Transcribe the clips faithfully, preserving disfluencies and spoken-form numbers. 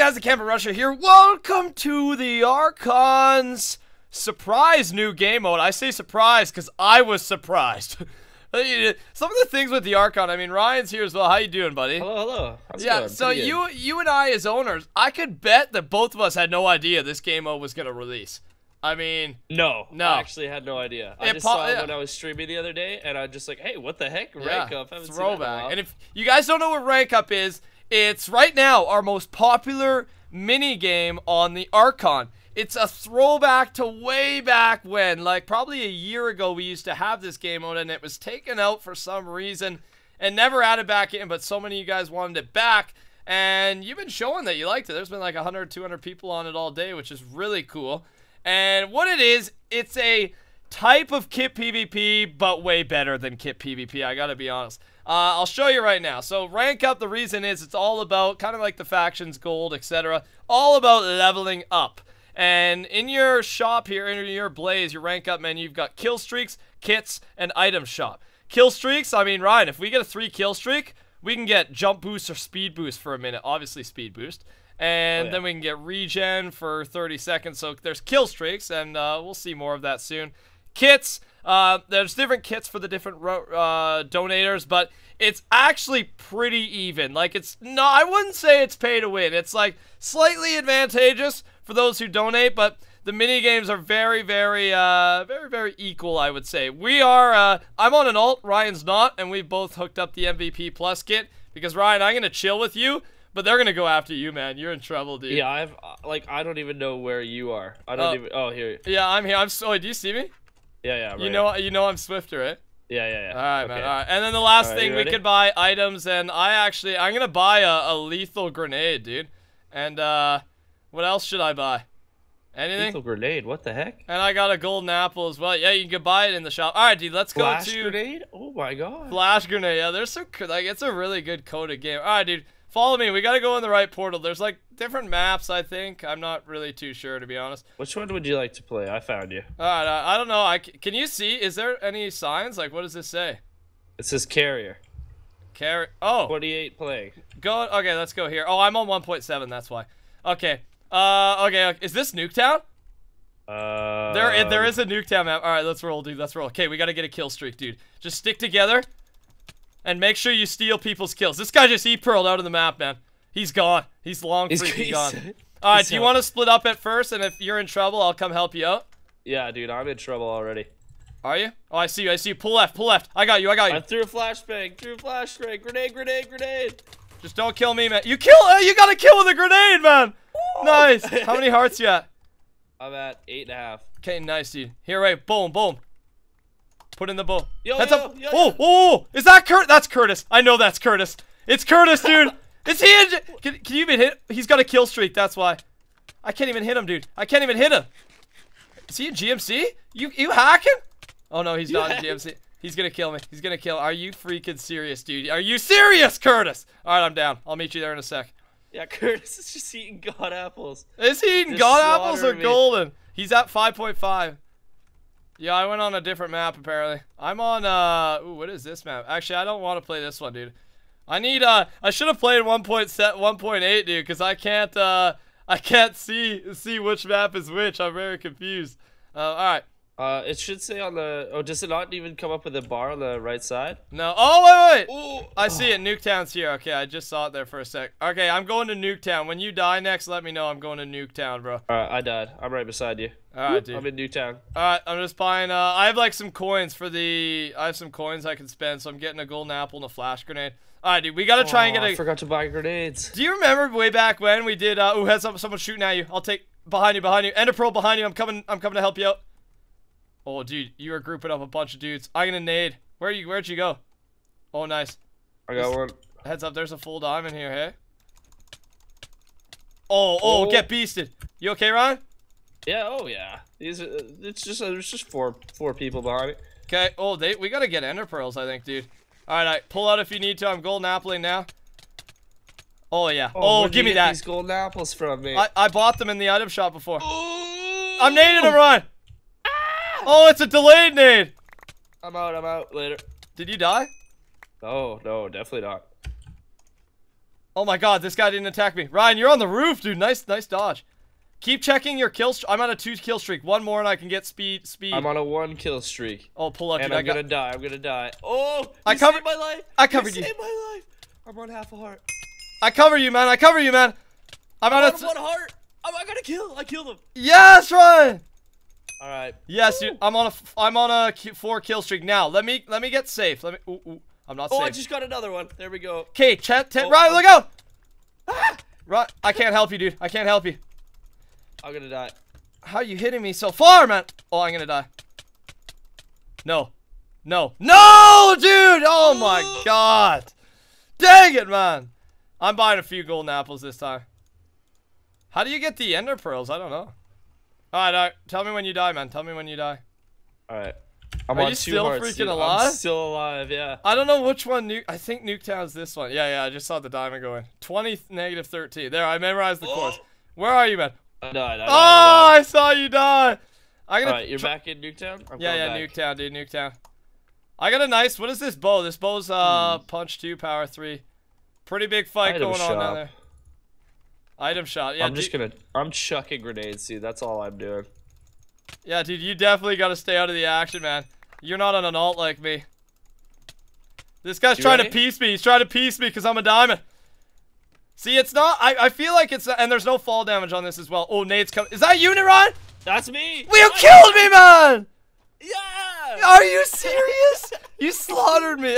guys, TheCampingRusher here. Welcome to the Archon's surprise new game mode. I say surprise because I was surprised. Some of the things with the Archon, I mean, Ryan's here as well. How you doing, buddy? Hello, hello. How's yeah, good? So Pretty you good. you and I as owners, I could bet that both of us had no idea this game mode was going to release. I mean... No, no. I actually had no idea. It I just saw it yeah. when I was streaming the other day, and I was just like, hey, what the heck? Rank yeah, Up. I throwback. And if you guys don't know what Rank Up is, it's right now our most popular minigame on the Archon. It's a throwback to way back when, like probably a year ago we used to have this game mode, and it was taken out for some reason and never added back in, but so many of you guys wanted it back. And you've been showing that you liked it. There's been like a hundred, two hundred people on it all day, which is really cool. And what it is, it's a type of Kit PvP, but way better than Kit PvP, I gotta be honest. Uh, I'll show you right now. So Rank Up, the reason is it's all about, kind of like the factions, gold, et cetera, all about leveling up. And in your shop here, in your Blaze, your Rank Up menu, you've got kill streaks, kits, and item shop. Kill streaks, I mean, Ryan, if we get a three kill streak, we can get jump boost or speed boost for a minute. Obviously speed boost. And oh, yeah. then we can get regen for thirty seconds. So there's kill streaks, and uh, we'll see more of that soon. Kits, uh, there's different kits for the different uh, donators, but it's actually pretty even. Like, it's no, I wouldn't say it's pay to win. It's like slightly advantageous for those who donate, but the mini games are very, very, uh, very, very equal, I would say. We are, uh, I'm on an alt, Ryan's not, and we both hooked up the M V P Plus kit because, Ryan, I'm going to chill with you. But they're gonna go after you, man. You're in trouble, dude. Yeah, I've like I don't even know where you are. I don't uh, even. Oh, here. Yeah, I'm here. I'm so. Do you see me? Yeah, yeah. Right you know, here. you know, I'm swifter, right? Yeah, yeah, yeah. All right, okay. man. All right. And then the last right, thing we could buy items, and I actually I'm gonna buy a, a lethal grenade, dude. And uh, what else should I buy? Anything? Lethal grenade. What the heck? And I got a golden apple as well. Yeah, you can buy it in the shop. All right, dude. Let's Flash go to grenade. Oh my god. Flash grenade. Yeah, there's some like it's a really good coded game. All right, dude. Follow me. We got to go in the right portal. There's, like, different maps, I think. I'm not really too sure, to be honest. Which one would you like to play? I found you. All right. I, I don't know. I, can you see? Is there any signs? Like, what does this say? It says Carrier. Carrier. Oh. twenty-eight playing. Go. Okay, let's go here. Oh, I'm on one point seven. That's why. Okay. Uh. Okay. Is this Nuketown? Uh. There, there is a Nuketown map. All right. Let's roll, dude. Let's roll. Okay, we got to get a kill streak, dude. Just stick together. And make sure you steal people's kills. This guy just E-pearled out of the map, man. He's gone. He's long he's, freaking he's, gone. All right, do you want to split up at first? And if you're in trouble, I'll come help you out. Yeah, dude, I'm in trouble already. Are you? Oh, I see you. I see you. Pull left. Pull left. I got you. I got you. I threw a flashbang. Threw a flashbang. Grenade, grenade, grenade. Just don't kill me, man. You kill. Uh, you got to kill with a grenade, man. Whoa. Nice. How many hearts you at? I'm at eight and a half. Okay, nice, dude. Here, right. Boom, boom. Put in the bow. Yo, that's yo, a yo, oh, yo. oh, is that Curtis? That's Curtis. I know that's Curtis. It's Curtis, dude. Is he? In can, can you even hit? He's got a kill streak. That's why. I can't even hit him, dude. I can't even hit him. Is he in G M C? You you hack him? Oh no, he's not in G M C. He's gonna kill me. He's gonna kill. Are you freaking serious, dude? Are you serious, Curtis? All right, I'm down. I'll meet you there in a sec. Yeah, Curtis is just eating god apples. Is he eating just god apples or me. golden? He's at five point five. Yeah, I went on a different map, apparently. I'm on, uh, ooh, what is this map? Actually, I don't want to play this one, dude. I need, uh, I should have played one point eight, dude, because I can't, uh, I can't see see which map is which. I'm very confused. Uh, alright. Uh, it should say on the, oh, does it not even come up with a bar on the right side? No. Oh, wait, wait. Ooh. I see it. Nuketown's here. Okay, I just saw it there for a sec. Okay, I'm going to Nuketown. When you die next, let me know. I'm going to Nuketown, bro. Alright, I died. I'm right beside you. All right, dude. I'm in Nuketown. All right, I'm just buying. Uh, I have like some coins for the. I have some coins I can spend, so I'm getting a golden apple and a flash grenade. All right, dude. We gotta try oh, and get a. I forgot to buy grenades. Do you remember way back when we did? Uh, oh, has someone shooting at you? I'll take behind you, behind you. Ender pearl behind you. I'm coming. I'm coming to help you out. Oh, dude, you are grouping up a bunch of dudes. I'm gonna nade. Where are you? Where'd you go? Oh, nice. I got just one. Heads up. There's a full diamond here. Hey. Oh, oh, oh. Get beasted. You okay, Ryan? Yeah, oh yeah. These, uh, it's just uh, there's just four four people behind me. Okay. Oh, they we gotta get ender pearls, I think, dude. All right, all right, pull out if you need to. I'm golden appling now. Oh yeah. Oh, oh give me that. These golden apples from me. I I bought them in the item shop before. Ooh. I'm nading them, Ryan. Ah. Oh, it's a delayed nade. I'm out. I'm out. Later. Did you die? No, no, definitely not. Oh my god, this guy didn't attack me. Ryan, you're on the roof, dude. Nice, nice dodge. Keep checking your kill streak. I'm on a two kill streak. One more and I can get speed. Speed. I'm on a one kill streak. Oh, pull up. And dude, I'm gonna die. I'm gonna die. Oh, I covered my life. I covered you. you. Saved my life. I'm on half a heart. I cover you, man. I cover you, man. I'm, I'm on a one heart. I'm, I gotta kill. I killed him. Yes, Ryan. All right. Yes, dude. I'm on a. I'm on a four kill streak now. Let me. Let me get safe. Let me. Ooh, ooh. I'm not oh, safe. Oh, I just got another one. There we go. Okay, chat. Oh, Ryan, oh. Look out. Ah! Ryan, I can't help you, dude. I can't help you. I'm gonna die. How are you hitting me so far, man? Oh, I'm gonna die. No. No. No, dude! Oh my god. Dang it, man. I'm buying a few golden apples this time. How do you get the ender pearls? I don't know. Alright, alright. Tell me when you die, man. Tell me when you die. Alright. I'm are on you two still hearts, freaking dude. alive? I'm still alive, yeah. I don't know which one. Nu I think Nuketown's this one. Yeah, yeah. I just saw the diamond going. twenty, negative thirteen. There, I memorized the oh. course. Where are you, man? I died, I died, oh, I, I saw you die. I gotta. All right, you're back in Nuketown. I'm yeah, yeah, back. Nuketown, dude, Nuketown. I got a nice. What is this bow? This bow's uh mm. punch two, power three. Pretty big fight Item going shop. on down there. Item shot. Yeah. I'm just gonna. I'm chucking grenades, dude. That's all I'm doing. Yeah, dude, you definitely gotta stay out of the action, man. You're not on an alt like me. This guy's you trying ready? to piece me. He's trying to piece me because I'm a diamond. See, it's not. I, I feel like it's. Not, and there's no fall damage on this as well. Oh, nade's coming. Is that you, Niron? That's me. Well, you I killed me, man. Yeah. Are you serious? You slaughtered me.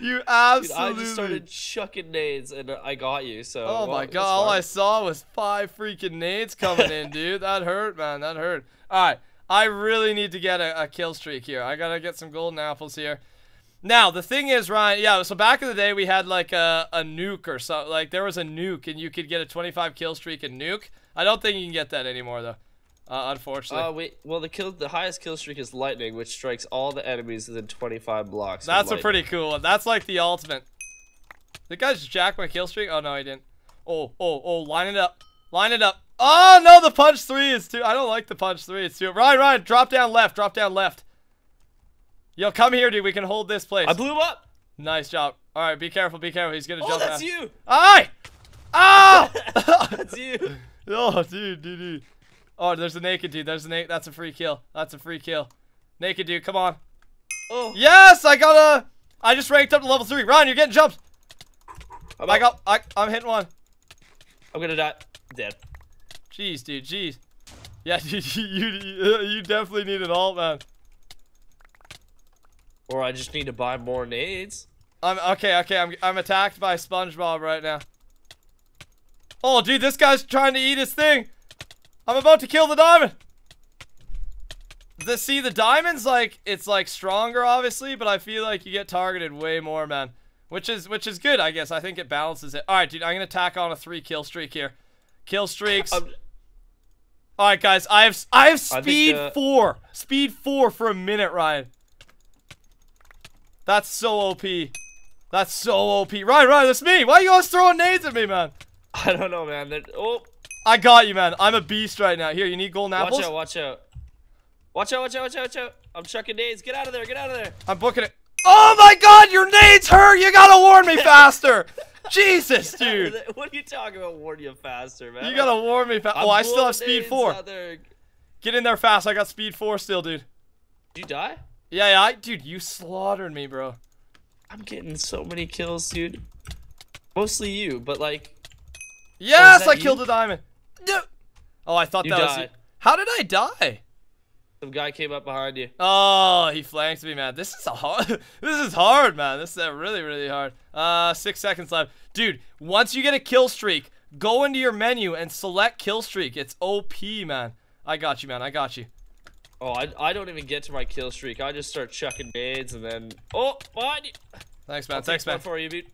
You absolutely. Dude, I just started chucking nades and I got you. So. Oh well, my god! All I saw was five freaking nades coming in, dude. That hurt, man. That hurt. All right. I really need to get a, a kill streak here. I gotta get some golden apples here. Now, the thing is, Ryan, yeah, so back in the day, we had, like, a, a nuke or something. Like, there was a nuke, and you could get a twenty-five kill streak and nuke. I don't think you can get that anymore, though, uh, unfortunately. Uh, wait, well, the kill, the highest kill streak is lightning, which strikes all the enemies within twenty-five blocks. That's a pretty cool one. That's, like, the ultimate. The guy just jacked my kill streak? Oh, no, he didn't. Oh, oh, oh, line it up. Line it up. Oh, no, the punch three is too. I don't like the punch three. It's too. Ryan, Ryan, drop down left. Drop down left. Yo, come here, dude. We can hold this place. I blew him up. Nice job. All right, be careful, be careful. He's gonna oh, jump. Oh, that's out. you. Aye. Ah! Oh! That's you. Oh, dude, dude, dude. Oh, there's a naked dude. There's a naked. That's a free kill. That's a free kill. Naked dude, come on. Oh. Yes, I got a. I just ranked up to level three. Ryan, you're getting jumped. I'm I got. I, I'm hitting one. I'm gonna die. Dead. Jeez, dude. Jeez. Yeah, dude, you you you definitely need an alt, man. Or I just need to buy more nades. I'm okay, okay. I'm I'm attacked by SpongeBob right now. Oh, dude, this guy's trying to eat his thing. I'm about to kill the diamond. The see the diamond's like it's like stronger, obviously, but I feel like you get targeted way more, man. Which is which is good, I guess. I think it balances it. All right, dude, I'm gonna tack on a three kill streak here. Kill streaks. I'm All right, guys, I have I have speed I think, uh... four, speed four for a minute, Ryan. That's so O P. That's so O P. Ryan, Ryan, that's me. Why are you always throwing nades at me, man? I don't know, man. They're, oh, I got you, man. I'm a beast right now. Here, you need golden apples? Watch out, watch out. Watch out, watch out, watch out, watch out. I'm chucking nades. Get out of there, get out of there. I'm booking it. Oh, my God, your nades hurt. You got to warn me faster. Jesus, dude. What are you talking about warn you faster, man? You got to warn me faster. Oh, I still have speed four. Get in there fast. I got speed four still, dude. Did you die? Yeah, yeah, I, dude, you slaughtered me, bro. I'm getting so many kills, dude. Mostly you, but like... Yes, oh, I you? killed a diamond. No. Oh, I thought you that died. was you. How did I die? Some guy came up behind you. Oh, he flanked me, man. This is a hard... this is hard, man. This is really, really hard. Uh, six seconds left. Dude, once you get a kill streak, go into your menu and select kill streak. It's O P, man. I got you, man. I got you. Oh, I, I don't even get to my kill streak. I just start chucking nades and then... Oh, behind you. Thanks, man. I'll Thanks, man. for you, dude.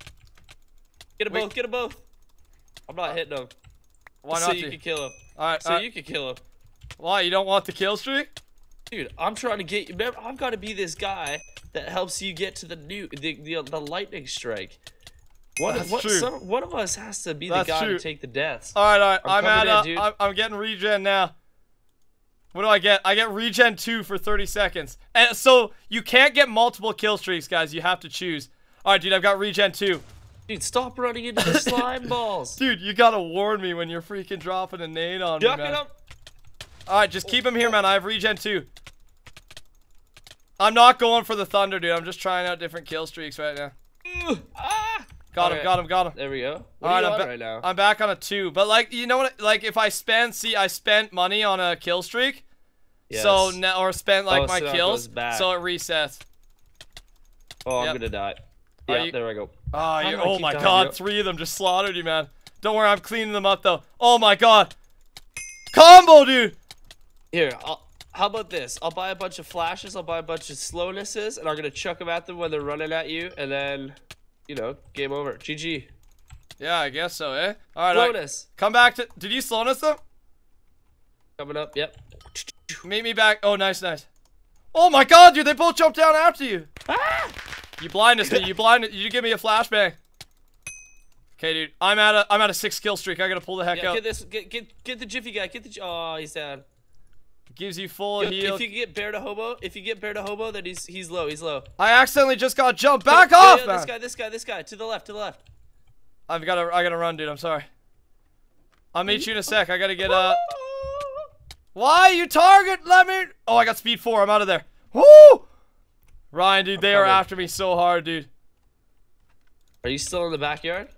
Get them Wait. both. Get them both. I'm not uh, hitting them. Why so not, So you dude? can kill him. All right, so all right. you can kill him. Why? You don't want the kill streak? Dude, I'm trying to get you... Remember, I've got to be this guy that helps you get to the new the, the, the lightning strike. One, That's what, true. Some, one of us has to be That's the guy true. to take the deaths. All right, all right. I'm, I'm at... In, uh, I'm getting regen now. What do I get? I get regen two for thirty seconds. And so you can't get multiple kill streaks, guys. You have to choose. All right, dude, I've got regen two. Dude, stop running into the slime balls. Dude, you gotta warn me when you're freaking dropping a nade on Duck me, man. It up. All right, just keep him here, man. I have regen too. I'm not going for the thunder, dude. I'm just trying out different kill streaks right now. Ah! Got him, right. got him, got him. There we go. What All right, I'm right now? I'm back on a two. But, like, you know what? Like, if I spend, see, I spent money on a kill streak. Yes. So, now, or spent, like, oh, my so kills. So it resets. Oh, I'm yep. gonna die. Yeah, you... there I go. Oh, you're... oh my god, you. three of them just slaughtered you, man. Don't worry, I'm cleaning them up, though. Oh my god. Combo, dude. Here, I'll... how about this? I'll buy a bunch of flashes, I'll buy a bunch of slownesses, and I'm gonna chuck them at them when they're running at you, and then, you know, game over. G G. Yeah, I guess so, eh? All right, slowness. I... come back to... did you slowness them? Coming up, yep. Meet me back. Oh, nice, nice. Oh my god, dude, they both jumped down after you. Ah! You blinded me. You blinded. You give me a flashbang. Okay, dude. I'm at a. I'm at a six kill streak. I gotta pull the heck yeah, out. Get this. Get get get the jiffy guy. Get the. Oh, he's down. Gives you full Yo, heal. If you get bear to hobo, if you get bear to hobo, then he's he's low. He's low. I accidentally just got jumped. Back yeah, off. Yeah, yeah, this guy. This guy. This guy. To the left. To the left. I've got to. I gotta run, dude. I'm sorry. I'll meet you in a sec. I gotta get uh. Why you target? Let me. Oh, I got speed four. I'm out of there. Woo! Ryan, dude, they are after me so hard, dude. Are you still in the backyard?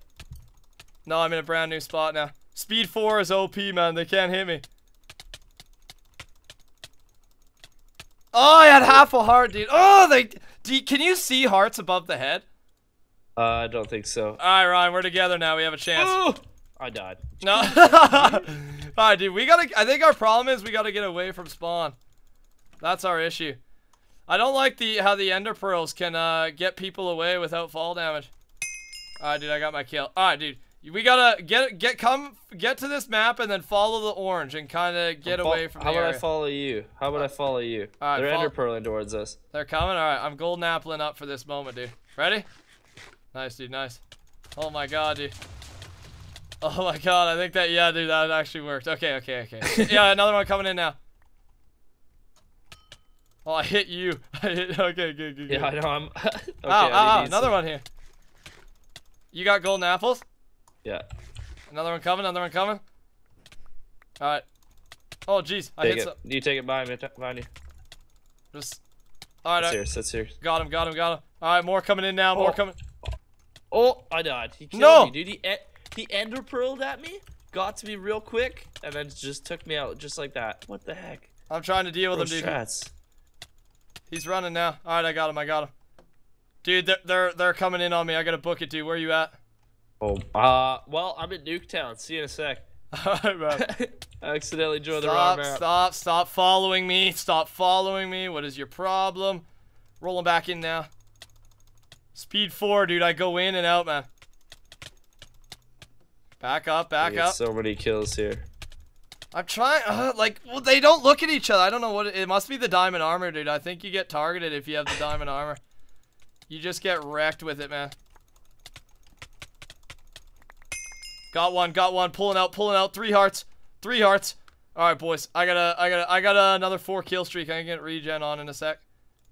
No, I'm in a brand new spot now. Speed four is O P, man. They can't hit me. Oh, I had half a heart, dude. Oh, they... do you, can you see hearts above the head? Uh, I don't think so. All right, Ryan, we're together now. We have a chance. Ooh! I died. No. All right, dude, we gotta... I think our problem is we gotta get away from spawn. That's our issue. I don't like the how the ender pearls can uh, get people away without fall damage. All right, dude, I got my kill. All right, dude, we gotta get get come get to this map and then follow the orange and kind of get away from. How would I follow you? How would I follow you? All right, they're ender pearling towards us. They're coming. All right, I'm golden appling up for this moment, dude. Ready? Nice, dude. Nice. Oh my god, dude. Oh my god, I think that yeah, dude, that actually worked. Okay, okay, okay. Yeah, another one coming in now. Oh, I hit you. I hit, okay, good, good, good. Yeah, I know. I'm... okay, oh, oh, another some. one here. You got golden apples? Yeah. Another one coming, another one coming. All right. Oh, jeez. I hit some. You take it behind me, behind you. Just... all right. That's serious, that's serious. Got him, got him, got him. All right, more coming in now, more oh. coming. Oh, I died. He killed no. me, dude. He, e he ender pearled at me, got to me real quick, and then just took me out just like that. What the heck? I'm trying to deal with Gross him, dude. Strats. He's running now. All right, I got him. I got him. Dude, they're they're, they're coming in on me. I gotta book it, dude. Where you at? Oh, uh, well, I'm in Nuketown. See you in a sec. All right, man. I accidentally joined the wrong map. Stop! Stop following me! Stop following me! What is your problem? Rolling back in now. Speed four, dude. I go in and out, man. Back up, back up. So many kills here. I'm trying, uh, like, well, they don't look at each other. I don't know what, it, it must be the diamond armor, dude. I think you get targeted if you have the diamond armor. You just get wrecked with it, man. Got one, got one, pulling out, pulling out, three hearts, three hearts. All right, boys, I gotta, I gotta, I gotta another four kill streak. I can get regen on in a sec.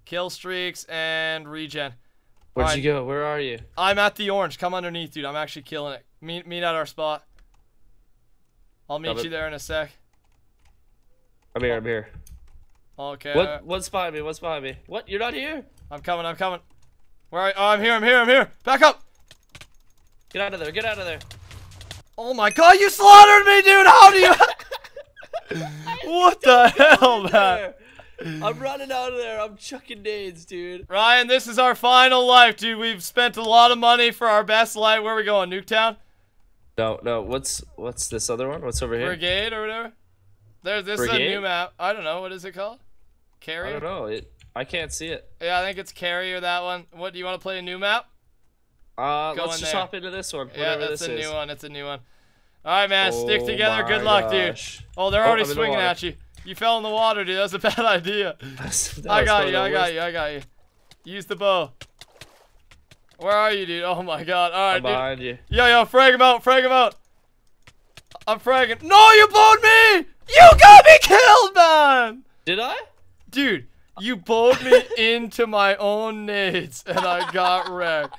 Kill streaks and regen. Where'd right. you go? Where are you? I'm at the orange. Come underneath, dude. I'm actually killing it. Meet, meet at our spot. I'll meet Stop you it. there in a sec. I'm here, I'm here. Okay. What, what's behind me? What's behind me? What? You're not here? I'm coming, I'm coming. Where are you? Oh, I'm here, I'm here, I'm here. Back up. Get out of there, get out of there. Oh my god, you slaughtered me, dude. How do you... what the hell, man? I'm running out of there. I'm chucking nades, dude. Ryan, this is our final life, dude. We've spent a lot of money for our best life. Where are we going, Nuketown? No, no, what's what's this other one? What's over here? Brigade or whatever? There's this Brigade? Is a new map. I don't know, what is it called? Carrier? I don't know. It I can't see it. Yeah, I think it's Carrier, that one. What do you want to play a new map? Uh Go let's just there. hop into this one. Yeah, that's this a is. new one, it's a new one. Alright man, oh stick together, good luck, gosh. dude. Oh, they're oh, already I'm swinging at you. You fell in the water, dude. That's a bad idea. I got you, I got you, I got you. Use the bow. Where are you, dude? Oh my god. Alright, dude. Behind you. Yo, yo, frag him out, frag him out. I'm fragging. No, you bowed me! You got me killed, man! Did I? Dude, you bowed me into my own nades and I got wrecked.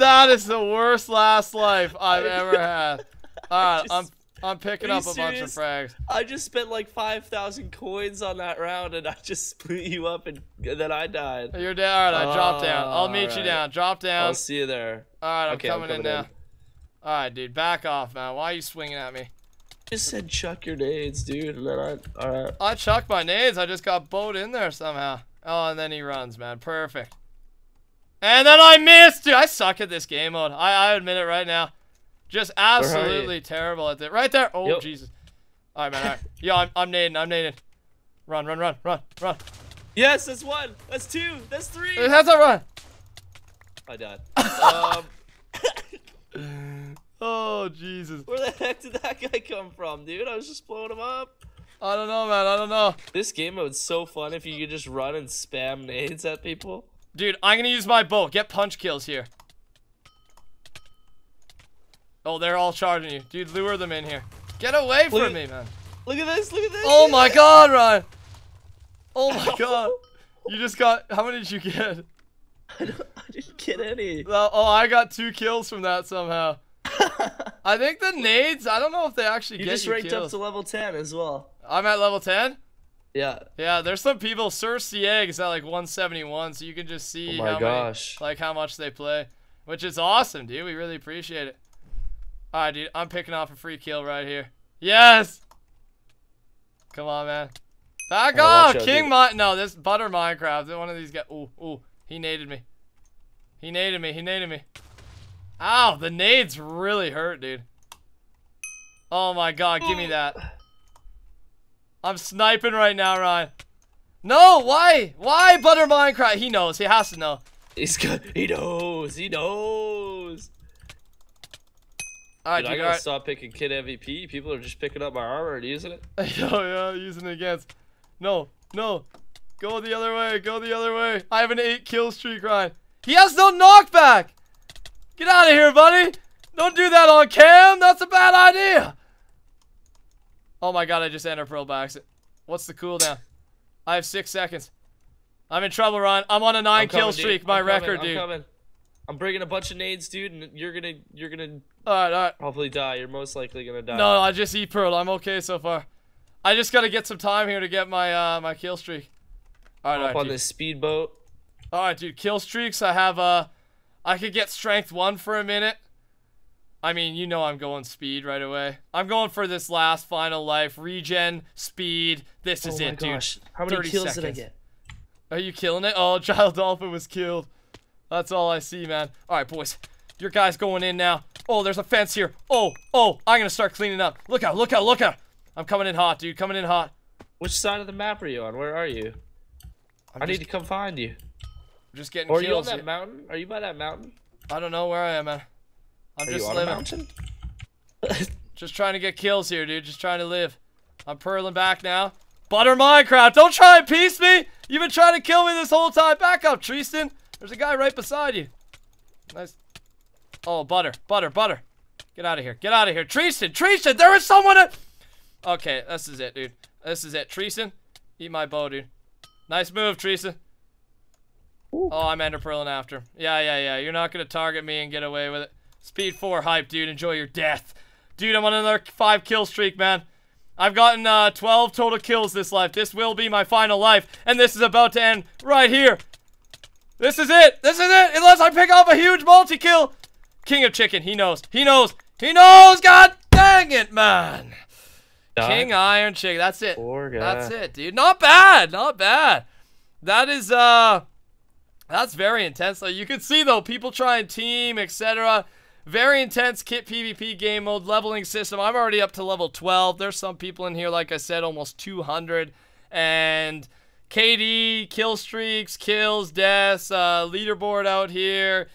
That is the worst last life I've ever had. Alright, I'm I'm picking up a bunch of frags. I just spent like five thousand coins on that round, and I just split you up, and, and then I died. You're down. All right, I dropped down. I'll meet you down. Drop down. I'll see you there. All right, I'm coming in now. All right, dude, back off, man. Why are you swinging at me? I just said chuck your nades, dude, and then I. All right. I chucked my nades. I just got bowed in there somehow. Oh, and then he runs, man. Perfect. And then I missed, dude. I suck at this game mode. I I admit it right now. Just absolutely terrible at that. Right there. Oh, yep. Jesus. All right, man. All right. Yo, I'm, I'm nading. I'm nading. Run, run, run, run, run. Yes, that's one. That's two. That's three. It has a run. I died. um. Oh, Jesus. Where the heck did that guy come from, dude? I was just blowing him up. I don't know, man. I don't know. This game mode's so fun if you could just run and spam nades at people. Dude, I'm going to use my bow. Get punch kills here. Oh, they're all charging you. Dude, lure them in here. Get away look from at, me, man. Look at this, look at this. Oh my god, Ryan. Oh my god. You just got, how many did you get? I, don't, I didn't get any. Oh, oh, I got two kills from that somehow. I think the nades, I don't know if they actually you get just you ranked kills. Up to level ten as well. I'm at level ten? Yeah. Yeah, there's some people, Sir Sieg's at like one seventy-one, so you can just see oh my how, gosh. Many, like how much they play. Which is awesome, dude. We really appreciate it. All right, dude, I'm picking off a free kill right here. Yes! Come on, man. Back oh, off! King Mine. No, this Butter Minecraft. One of these guys. Ooh, ooh. He naded me. He naded me. He naded me. Ow, the nades really hurt, dude. Oh, my God. Give me that. I'm sniping right now, Ryan. No, why? Why Butter Minecraft? He knows. He has to know. He's good. He knows. He knows. All right, dude, dude, I gotta all right. stop picking Kit M V P. People are just picking up my armor and using it. Oh, yeah, using it against. No, no. Go the other way. Go the other way. I have an eight kill streak, Ryan. He has no knockback. Get out of here, buddy. Don't do that on cam. That's a bad idea. Oh, my God. I just entered Pearl by accident. What's the cooldown? I have six seconds. I'm in trouble, Ryan. I'm on a nine I'm kill coming, streak. Dude. My I'm record, coming, dude. I'm coming. I'm bringing a bunch of nades, dude, and you're gonna you're gonna all right, all right. probably die. You're most likely gonna die. No, I just eat Pearl. I'm okay so far. I just gotta get some time here to get my uh, my kill streak. All right, all right, on dude. This speedboat. All right, dude. Kill streaks. I have uh, I could get strength one for a minute. I mean, you know, I'm going speed right away. I'm going for this last final life regen speed. This is oh my it, gosh. Dude. How many kills seconds. Did I get? Are you killing it? Oh, Child Dolphin was killed. That's all I see, man. All right, boys. Your guy's going in now. Oh, there's a fence here. Oh, oh, I'm going to start cleaning up. Look out, look out, look out. I'm coming in hot, dude. Coming in hot. Which side of the map are you on? Where are you? I'm I just, need to come find you. I'm just getting or kills. Are you on that mountain? Are you by that mountain? I don't know where I am, man. I'm are just you on living. A mountain? Just trying to get kills here, dude. Just trying to live. I'm purling back now. Butter Minecraft. Don't try and piece me. You've been trying to kill me this whole time. Back up, Treason. There's a guy right beside you. Nice. Oh, butter, butter, butter. Get out of here. Get out of here. Treason, Treason, there is someone at... Okay, this is it, dude. This is it. Treason, eat my bow, dude. Nice move, Treason. Ooh. Oh, I'm ender pearling after him. Yeah, yeah, yeah. You're not going to target me and get away with it. Speed four hype, dude. Enjoy your death. Dude, I'm on another five kill streak, man. I've gotten uh, twelve total kills this life. This will be my final life. And this is about to end right here. This is it. This is it. Unless I pick off a huge multi-kill. King of Chicken. He knows. He knows. He knows. God dang it, man. Done. King Iron Chicken. That's it. That's it, dude. Not bad. Not bad. That is, uh, that's very intense. You can see, though, people try and team, et cetera. Very intense Kit PvP game mode leveling system. I'm already up to level twelve. There's some people in here, like I said, almost two hundred. And... K D, kill streaks, kills, deaths, uh, leaderboard out here.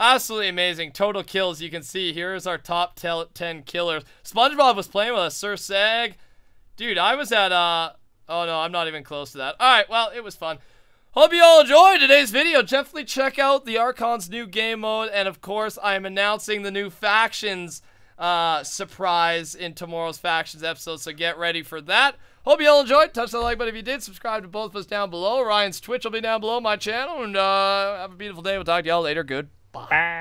Absolutely amazing. Total kills you can see. Here's our top ten killers. SpongeBob was playing with us. Sir Sag. Dude, I was at, uh, oh no, I'm not even close to that. All right, well, it was fun. Hope you all enjoyed today's video. Definitely check out the Archon's new game mode. And of course, I am announcing the new factions uh, surprise in tomorrow's factions episode. So get ready for that. Hope you all enjoyed. Touch that like button if you did. Subscribe to both of us down below. Ryan's Twitch will be down below my channel. And uh, have a beautiful day. We'll talk to y'all later. Goodbye. Bye.